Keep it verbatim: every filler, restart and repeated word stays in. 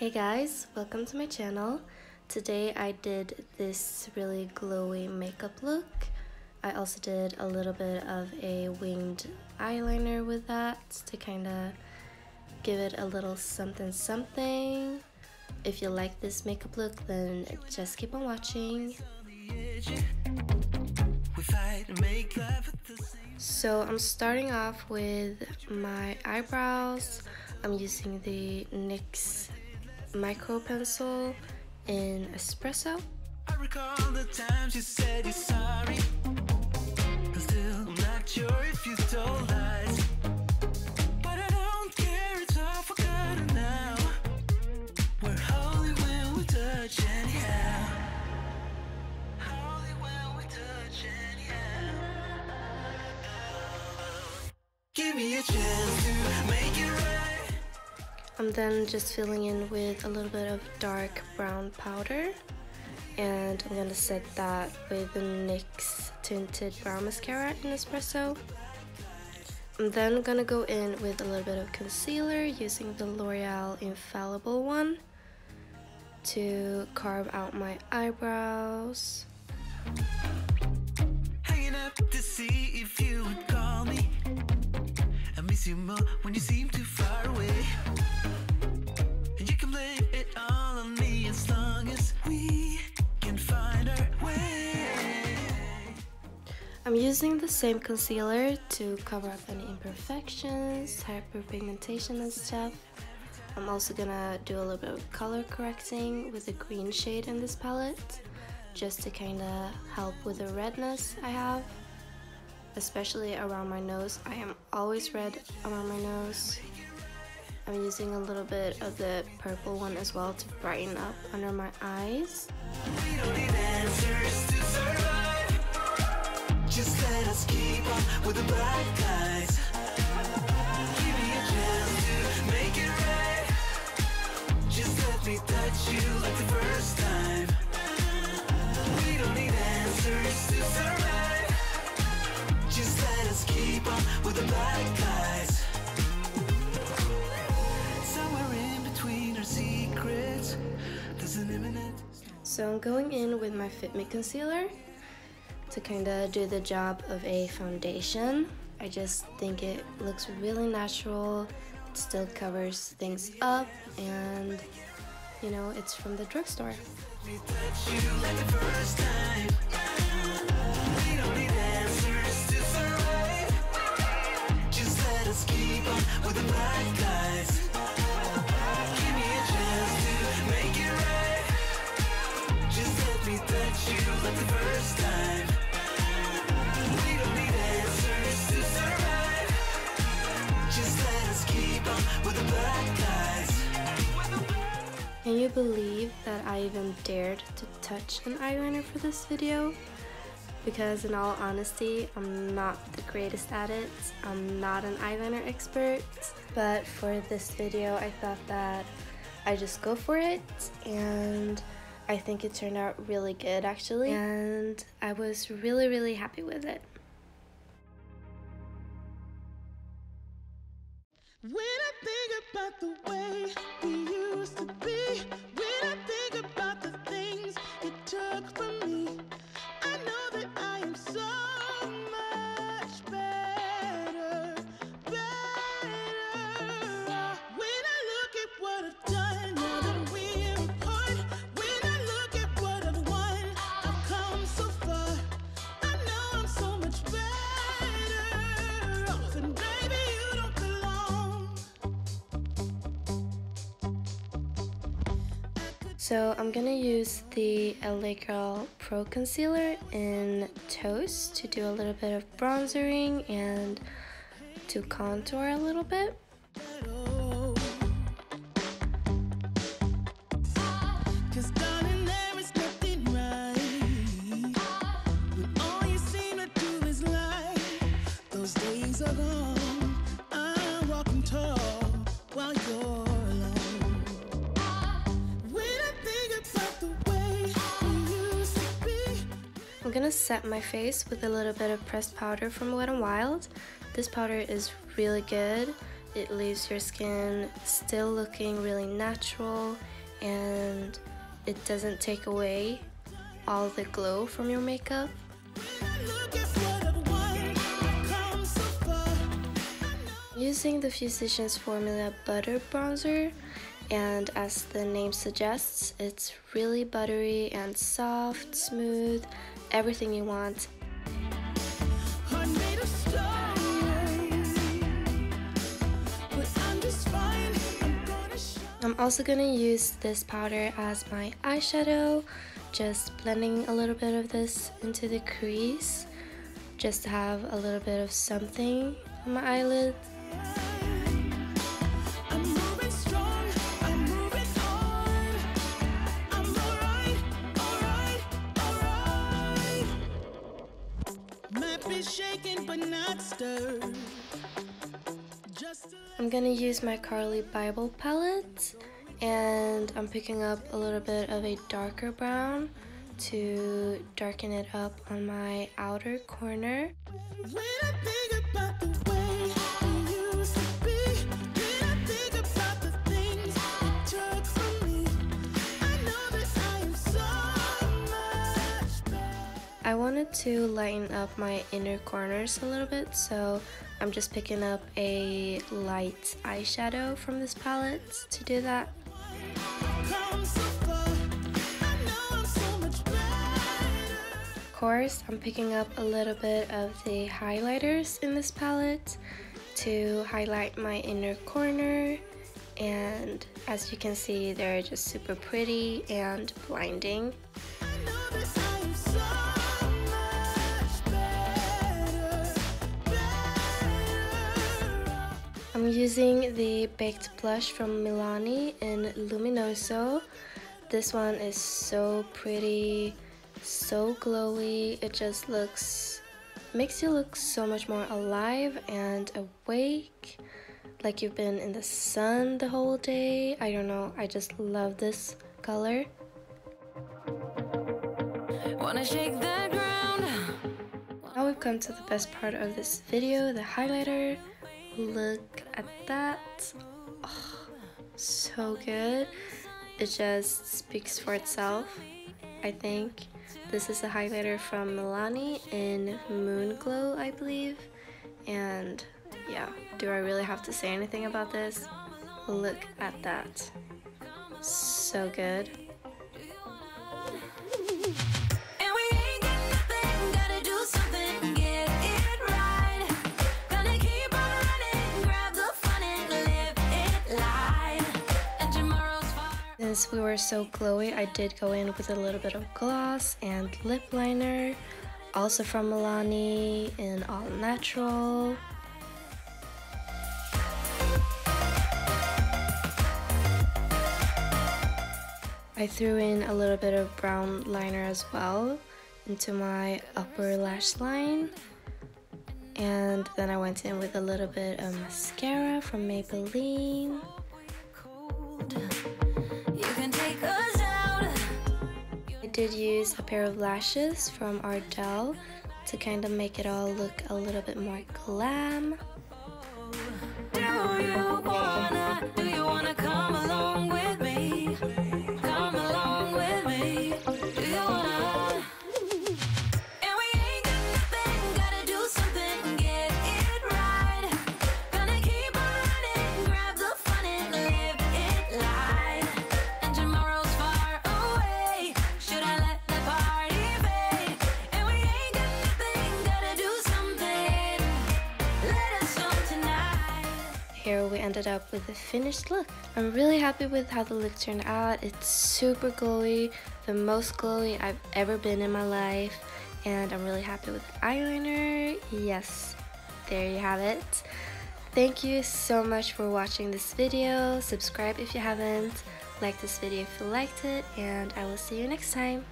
Hey guys, welcome to my channel. Today I did this really glowy makeup look. I also did a little bit of a winged eyeliner with that to kind of give it a little something something. If you like this makeup look, then just keep on watching. So I'm starting off with my eyebrows. I'm using the N Y X micro pencil in espresso. I recall the times you said you're sorry. I'm still not sure if you told lies. But I don't care, it's all forgotten now. We're holy when we touch anyhow. Holy when we touch anyhow. Give me a chance to make it right. I'm then just filling in with a little bit of dark brown powder, and I'm going to set that with the N Y X Tinted Brown Mascara in Espresso. I'm then going to go in with a little bit of concealer using the L'Oreal Infallible one to carve out my eyebrows. Hanging up to see if you would call me. I miss you more when you seem too far away. I'm using the same concealer to cover up any imperfections, hyperpigmentation and stuff. I'm also gonna do a little bit of color correcting with the green shade in this palette, just to kinda help with the redness I have, especially around my nose. I am always red around my nose. I'm using a little bit of the purple one as well to brighten up under my eyes. We don't need answers to survive. Just let us keep up with the bright guys. Give me a chance to make it right. Just let me touch you like the first time. We don't need answers to survive. Just let us keep up with the bright guys. So I'm going in with my Fit Me concealer to kind of do the job of a foundation. I just think it looks really natural, it still covers things up, and you know, it's from the drugstore. Can you believe that I even dared to touch an eyeliner for this video? Because in all honesty, I'm not the greatest at it. I'm not an eyeliner expert. But for this video, I thought that I just go for it, and I think it turned out really good actually, and I was really really happy with it. When I think about the way we used to be, when I think about the things it took from me, I know that I am so much better, better. When I look at what I've done, now that we are apart, when I look at what I've won, I've come so far. I know I'm so much better off, and baby, you don't belong. So I'm gonna use the L A Girl Pro Concealer in Toast to do a little bit of bronzering and to contour a little bit. I'm gonna set my face with a little bit of pressed powder from Wet n Wild. This powder is really good. It leaves your skin still looking really natural, and it doesn't take away all the glow from your makeup. Using the Physicians Formula Butter Bronzer, and as the name suggests, it's really buttery and soft, smooth, everything you want. I'm also going to use this powder as my eyeshadow, just blending a little bit of this into the crease, just to have a little bit of something on my eyelid. I'm gonna use my Carli Bybel palette, and I'm picking up a little bit of a darker brown to darken it up on my outer corner. I wanted to lighten up my inner corners a little bit, so I'm just picking up a light eyeshadow from this palette to do that. Of course, I'm picking up a little bit of the highlighters in this palette to highlight my inner corner, and as you can see, they're just super pretty and blinding. I'm using the Baked Blush from Milani in Luminoso. This one is so pretty, so glowy. It just looks, makes you look so much more alive and awake, like you've been in the sun the whole day. I don't know, I just love this color. Wanna shake the ground. Now we've come to the best part of this video, the highlighter. Look at that. Oh, so good. It just speaks for itself. I think this is a highlighter from Milani in Moon Glow, I believe, and yeah, do I really have to say anything about this? Look at that, so good. Since we were so glowy, I did go in with a little bit of gloss and lip liner, also from Milani in All Natural. I threw in a little bit of brown liner as well into my upper lash line, and then I went in with a little bit of mascara from Maybelline. I did use a pair of lashes from Ardell to kind of make it all look a little bit more glam. Do you wanna, do you wanna come along with me? Come along with me. Do you wanna? And we ain't got nothing, gotta do something, get it right. Gonna keep on running, grab the fun and live it live. And tomorrow's far away. Here we ended up with the finished look. I'm really happy with how the look turned out. It's super glowy, the most glowy I've ever been in my life, and I'm really happy with the eyeliner. Yes, there you have it. Thank you so much for watching this video. Subscribe if you haven't, like this video if you liked it, and I will see you next time.